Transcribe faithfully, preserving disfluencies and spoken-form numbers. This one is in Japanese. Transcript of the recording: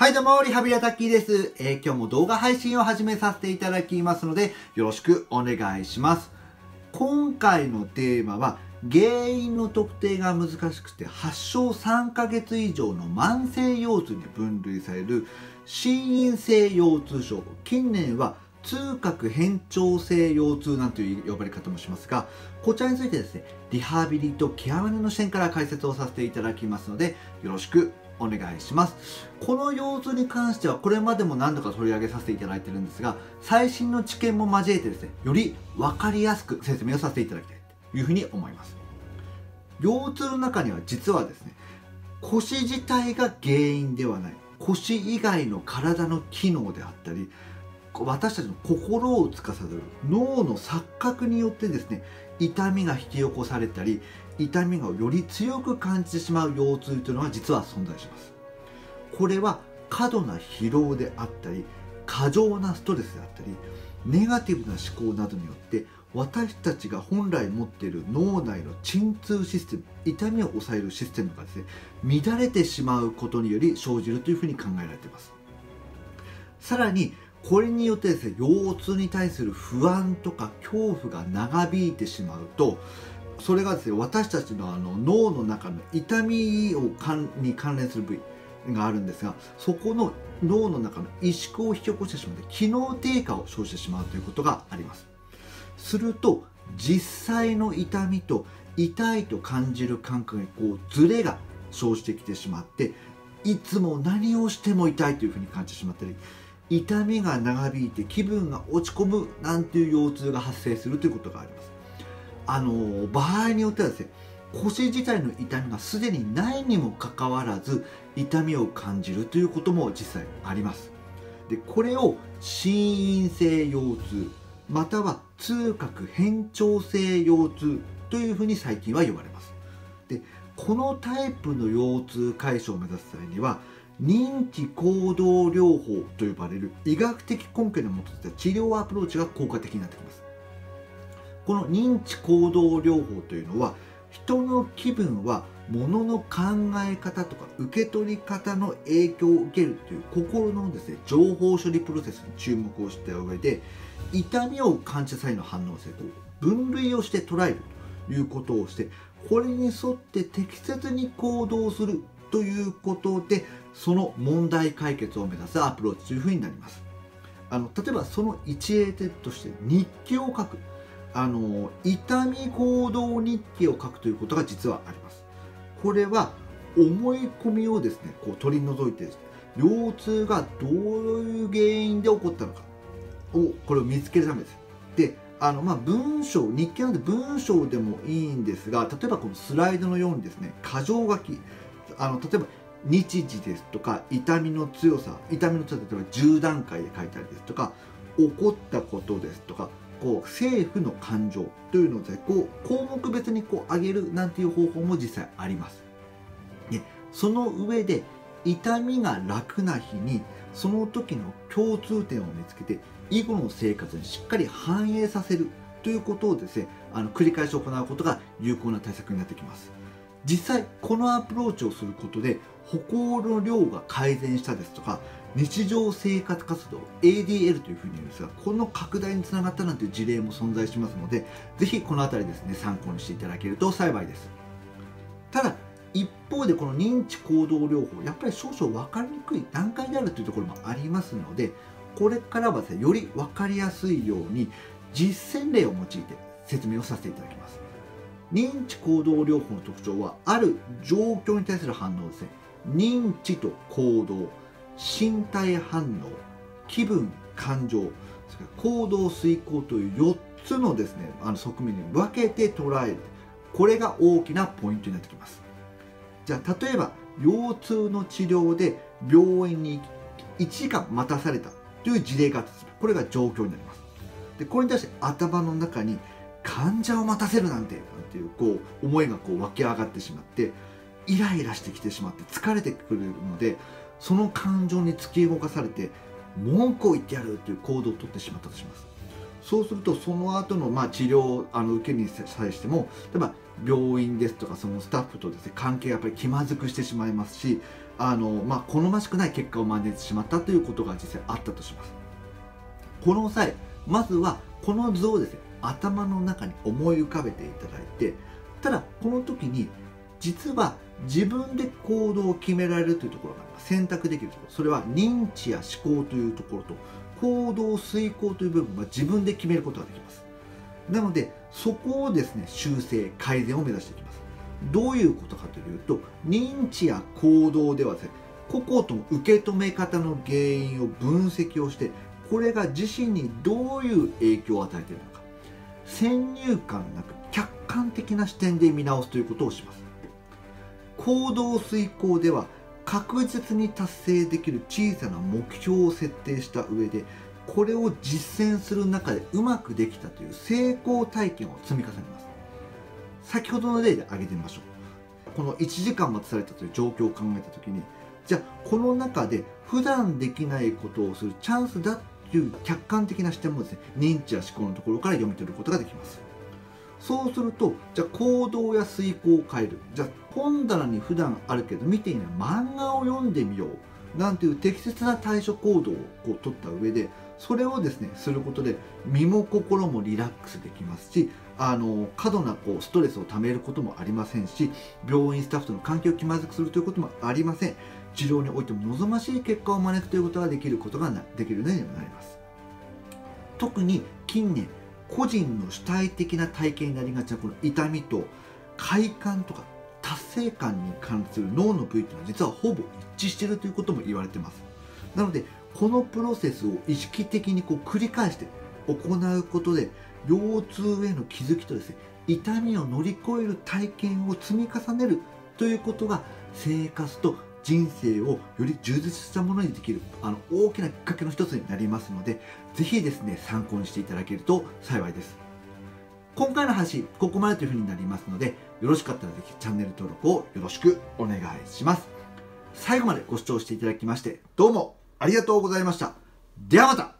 はいどうも、リハビリアタッキーです、えー。今日も動画配信を始めさせていただきますので、よろしくお願いします。今回のテーマは、原因の特定が難しくて発症さんかげつ以上の慢性腰痛に分類される心因性腰痛症、近年は痛覚変調性腰痛なんていう呼ばれ方もしますが、こちらについてですね、リハビリとケアマネの視点から解説をさせていただきますので、よろしくお願いします。この腰痛に関してはこれまでも何度か取り上げさせていただいてるんですが、最新の知見も交えてですね、より分かりやすく説明をさせていただきたいというふうに思います。腰痛の中には実はですね、腰自体が原因ではない、腰以外の体の機能であったり、私たちの心を司る脳の錯覚によってですね、痛みが引き起こされたり、痛みがより強く感じてしまう腰痛というのは実は存在します。これは過度な疲労であったり、過剰なストレスであったり、ネガティブな思考などによって、私たちが本来持っている脳内の鎮痛システム、痛みを抑えるシステムがですね、乱れてしまうことにより生じるというふうに考えられています。さらにこれによってですね、腰痛に対する不安とか恐怖が長引いてしまうと、それがですね、私たちのあの脳の中の痛みを関に関連する部位があるんですが、そこの脳の中の萎縮を引き起こしてしまって、機能低下を生じてしまうということがあります。すると実際の痛みと痛いと感じる感覚にこうずれが生じてきてしまって、いつも何をしても痛いというふうに感じてしまったり、痛みが長引いて気分が落ち込むなんていう腰痛が発生するということがあります。あの場合によってはですね、腰自体の痛みがすでにないにもかかわらず痛みを感じるということも実際あります。でこれを心因性腰痛または痛覚変調性腰痛というふうに最近は呼ばれます。でこのタイプの腰痛解消を目指す際には、認知行動療法と呼ばれる医学的根拠に基づいた治療アプローチが効果的になってきます。この認知行動療法というのは、人の気分は物の考え方とか受け取り方の影響を受けるという心のですね、情報処理プロセスに注目をした上で、痛みを感じた際の反応性と分類をして捉えるということをして、これに沿って適切に行動するということで、その問題解決を目指すアプローチというふうになります。あの例えばその一例として、日記を書く、あの痛み行動日記を書くということが実はあります。これは思い込みをですね、こう取り除いて、腰痛がどういう原因で起こったのかをこれを見つけるためです。であのまあ文章、日記なので文章でもいいんですが、例えばこのスライドのようにですね、箇条書き、あの例えば日時ですとか、痛みの強さ、痛みの強さ例えばじゅうだんかいで書いたりですとか、起こったことですとか、こう政府の感情というのをこう項目別にこう上げるなんていう方法も実際あります。でその上で、痛みが楽な日にその時の共通点を見つけて、以後の生活にしっかり反映させるということをですね、あの繰り返し行うことが有効な対策になってきます。実際このアプローチをすることで、歩行の量が改善したですとか、日常生活活動 エーディーエル というふうに言うんですが、この拡大につながったなんていう事例も存在しますので、ぜひこの辺りですね、参考にしていただけると幸いです。ただ一方で、この認知行動療法、やっぱり少々分かりにくい段階であるというところもありますので、これからはですね、より分かりやすいように実践例を用いて説明をさせていただきます。認知行動療法の特徴は、ある状況に対する反応ですね、認知と行動、身体反応、気分、感情、それから行動遂行というよっつのですね、あの側面に分けて捉える、これが大きなポイントになってきます。じゃあ例えば腰痛の治療で病院にいちじかん待たされたという事例があったとする。これが状況になります。でこれに対して、頭の中に患者を待たせるなんてなんていうこう思いがこう湧き上がってしまって、イライラしてきてしまって疲れてくるので、その感情に突き動かされて文句を言ってやるという行動をとってしまったとします。そうするとその後のまあ治療をあの受けに際しても、例えば病院ですとかそのスタッフとですね、関係がやっぱり気まずくしてしまいますし、あの、まあ、好ましくない結果を招いてしまったということが実際あったとします。この際、まずはこの図をですね、頭の中に思い浮かべていただいて、ただこの時に実は自分で行動を決められるというところが選択できるところ、それは認知や思考というところと行動遂行という部分は自分で決めることができます。なのでそこをですね、修正改善を目指していきます。どういうことかというと、認知や行動ではですね、個々と受け止め方の原因を分析をして、これが自身にどういう影響を与えているのか、先入観なく客観的な視点で見直すということをします。行動遂行では確実に達成できる小さな目標を設定した上で、これを実践する中でうまくできたという成功体験を積み重ねます。先ほどの例で挙げてみましょう。このいちじかん待たされたという状況を考えた時に、じゃあこの中で普段できないことをするチャンスだという客観的な視点もですね、認知や思考のところから読み取ることができます。そうすると、じゃあ行動や遂行を変える。じゃあ本棚に普段あるけど見ていない漫画を読んでみようなんていう適切な対処行動をこう取った上で、それをですね、することで身も心もリラックスできますし、あの過度なこうストレスをためることもありませんし、病院スタッフとの関係を気まずくするということもありません。治療においても望ましい結果を招くということができることができるようになります。特に近年、個人の主体的な体験になりがちなこの痛みと快感とか達成感に関する脳の部位というのは実はほぼ一致しているということも言われています。なのでこのプロセスを意識的にこう繰り返して行うことで、腰痛への気づきとですね、痛みを乗り越える体験を積み重ねるということが、生活と人生をより充実したものにできるあの大きなきっかけの一つになりますので、ぜひですね、参考にしていただけると幸いです。今回の話、ここまでというふうになりますので、よろしかったらぜひチャンネル登録をよろしくお願いします。最後までご視聴していただきましてどうもありがとうございました。ではまた。